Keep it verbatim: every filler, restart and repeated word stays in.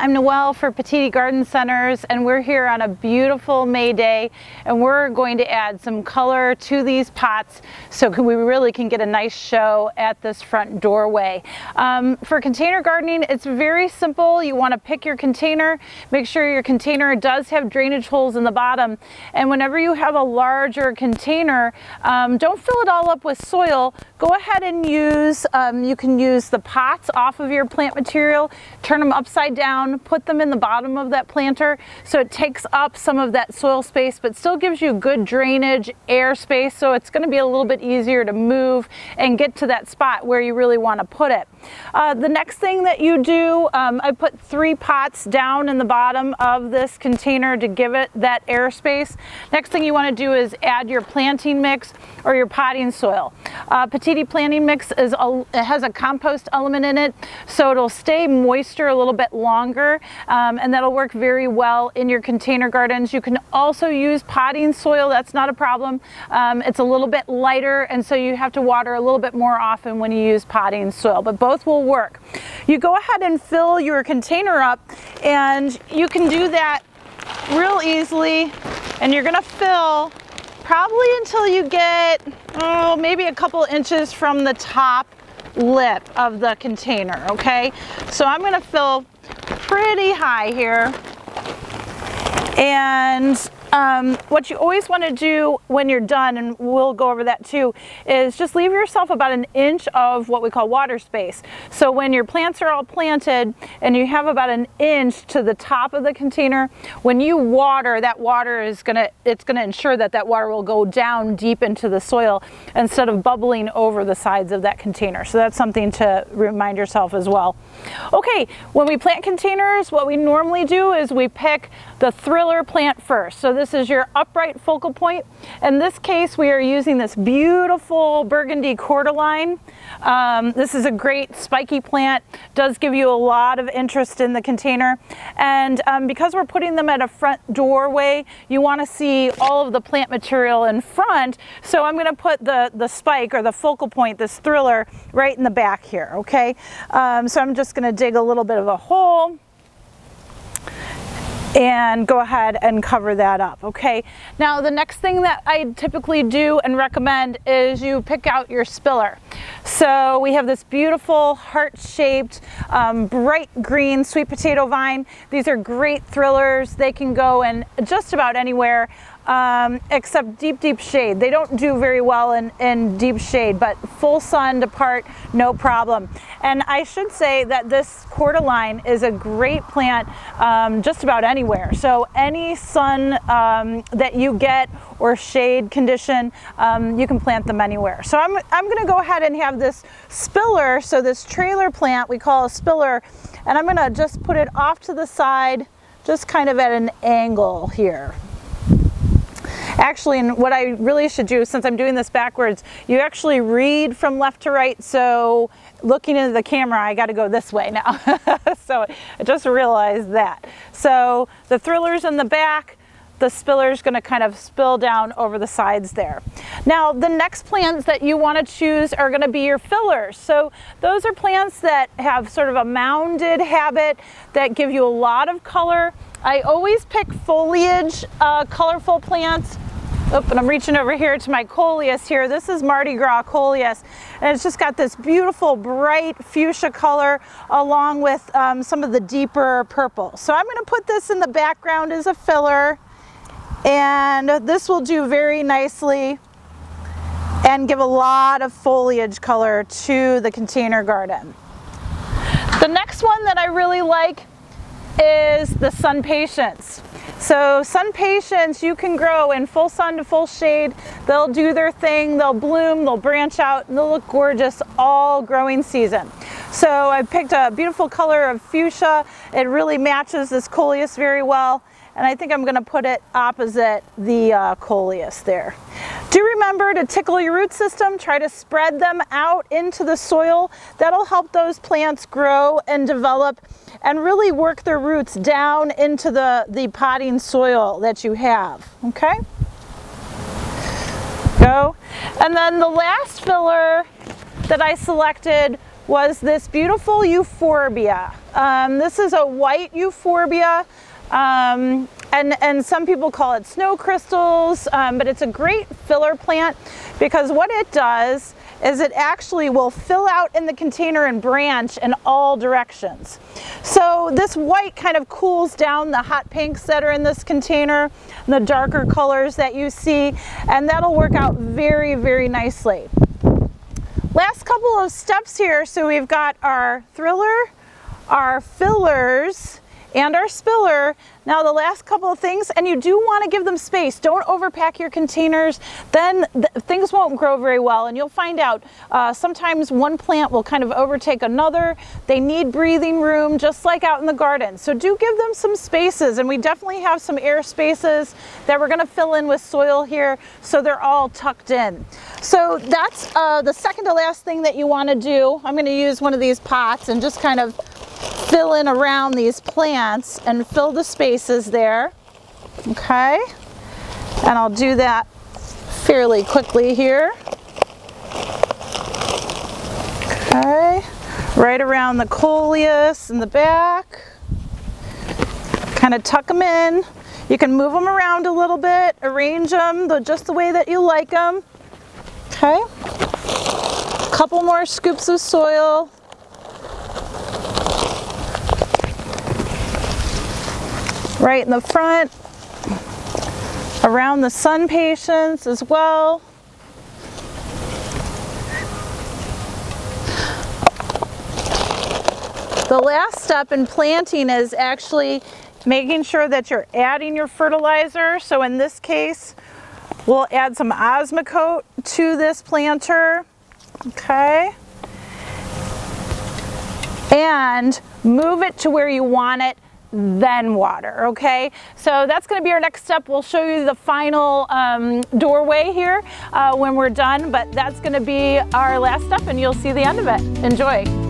I'm Noelle for Petitti Garden Centers, and we're here on a beautiful May day, and we're going to add some color to these pots so we really can get a nice show at this front doorway. Um, for container gardening, it's very simple. You want to pick your container, make sure your container does have drainage holes in the bottom, and whenever you have a larger container, um, don't fill it all up with soil. Go ahead and use, um, you can use the pots off of your plant material, turn them upside down, put them in the bottom of that planter so it takes up some of that soil space but still gives you good drainage, air space, so it's going to be a little bit easier to move and get to that spot where you really want to put it. Uh, the next thing that you do, um, I put three pots down in the bottom of this container to give it that air space. Next thing you want to do is add your planting mix or your potting soil. Uh, Petitti planting mix is a, it has a compost element in it, so it'll stay moisture a little bit longer, um, and that'll work very well in your container gardens. You can also use potting soil, that's not a problem. Um, it's a little bit lighter, and so you have to water a little bit more often when you use potting soil, but both will work. You go ahead and fill your container up, and you can do that real easily, and you're gonna fill probably until you get, oh, maybe a couple inches from the top lip of the container, okay? So I'm gonna fill pretty high here. And um, what you always wanna do when you're done, and we'll go over that too, is just leave yourself about an inch of what we call water space. So when your plants are all planted and you have about an inch to the top of the container, when you water, that water is gonna, it's gonna ensure that that water will go down deep into the soil instead of bubbling over the sides of that container. So that's something to remind yourself as well. Okay, when we plant containers, what we normally do is we pick the thriller plant first. So this is your upright focal point. In this case, we are using this beautiful burgundy cordyline. Um, this is a great spiky plant, does give you a lot of interest in the container. And um, because we're putting them at a front doorway, you want to see all of the plant material in front. So I'm going to put the, the spike or the focal point, this thriller, right in the back here, okay? Um, so I'm just going to dig a little bit of a hole and go ahead and cover that up, okay? Now the next thing that I typically do and recommend is you pick out your spiller. So we have this beautiful heart-shaped um, bright green sweet potato vine. These are great thrillers. They can go in just about anywhere um, except deep, deep shade. They don't do very well in, in deep shade, but full sun to part, no problem. And I should say that this cordyline is a great plant um, just about anywhere. So any sun um, that you get or shade condition, um, you can plant them anywhere. So I'm, I'm gonna go ahead and have this spiller, so this trailer plant we call a spiller, and I'm gonna just put it off to the side, just kind of at an angle here. Actually, and what I really should do, since I'm doing this backwards, you actually read from left to right, so looking into the camera, I gotta go this way now. So I just realized that. So the thriller's in the back, the spiller's gonna kind of spill down over the sides there. Now, the next plants that you wanna choose are gonna be your fillers. So those are plants that have sort of a mounded habit that give you a lot of color. I always pick foliage, uh, colorful plants. Oh, and I'm reaching over here to my coleus here. This is Mardi Gras coleus, and it's just got this beautiful bright fuchsia color along with um, some of the deeper purple. So I'm gonna put this in the background as a filler, and this will do very nicely and give a lot of foliage color to the container garden. The next one that I really like is the Sunpatiens. So Sunpatiens you can grow in full sun to full shade. They'll do their thing, they'll bloom, they'll branch out, and they'll look gorgeous all growing season. So I picked a beautiful color of fuchsia. It really matches this coleus very well, and I think I'm gonna put it opposite the uh, coleus there. Do remember to tickle your root system, try to spread them out into the soil. That'll help those plants grow and develop and really work their roots down into the, the potting soil that you have, okay? Go. And then the last filler that I selected was this beautiful euphorbia. Um, this is a white euphorbia, um, and, and some people call it snow crystals, um, but it's a great filler plant because what it does is it actually will fill out in the container and branch in all directions. So this white kind of cools down the hot pinks that are in this container, and the darker colors that you see, and that'll work out very, very nicely. Last couple of steps here. So we've got our thriller, our fillers, and our spiller. Now the last couple of things, and you do want to give them space. Don't overpack your containers, then th things won't grow very well, and you'll find out uh, sometimes one plant will kind of overtake another. They need breathing room, just like out in the garden. So do give them some spaces, and we definitely have some air spaces that we're going to fill in with soil here, so they're all tucked in. So that's uh, the second to last thing that you want to do. I'm going to use one of these pots and just kind of fill in around these plants and fill the spaces there, okay? And I'll do that fairly quickly here. Okay, right around the coleus in the back. Kind of tuck them in. You can move them around a little bit, arrange them just the way that you like them, okay? A couple more scoops of soil. Right in the front, around the sunpatiens as well. The last step in planting is actually making sure that you're adding your fertilizer. So in this case, we'll add some Osmocote to this planter, okay? And move it to where you want it, then water, okay? So that's going to be our next step. We'll show you the final um, doorway here uh, when we're done, but that's going to be our last step, and you'll see the end of it. Enjoy.